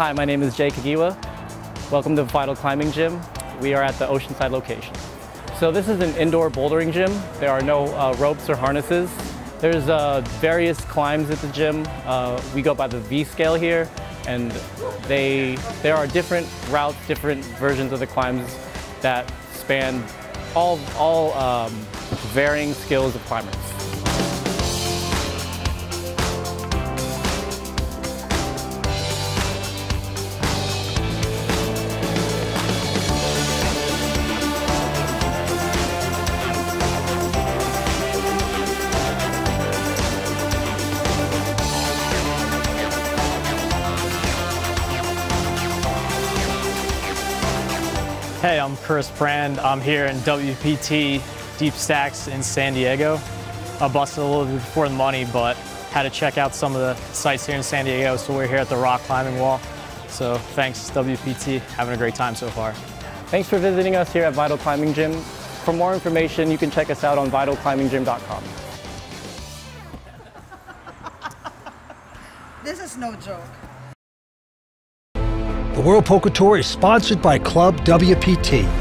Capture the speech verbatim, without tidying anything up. Hi, my name is Jay Kagiwa. Welcome to Vital Climbing Gym. We are at the Oceanside location. So this is an indoor bouldering gym. There are no uh, ropes or harnesses. There's uh, various climbs at the gym. Uh, we go by the V scale here, and they there are different routes, different versions of the climbs that span all, all um, varying skills of climbers. Hey, I'm Chris Brand. I'm here in W P T Deep Stacks in San Diego. I busted a little bit before the money, but had to check out some of the sites here in San Diego, so we're here at the rock climbing wall. So thanks, W P T. Having a great time so far. Thanks for visiting us here at Vital Climbing Gym. For more information, you can check us out on vital climbing gym dot com. This is no joke. The World Poker Tour is sponsored by Club W P T.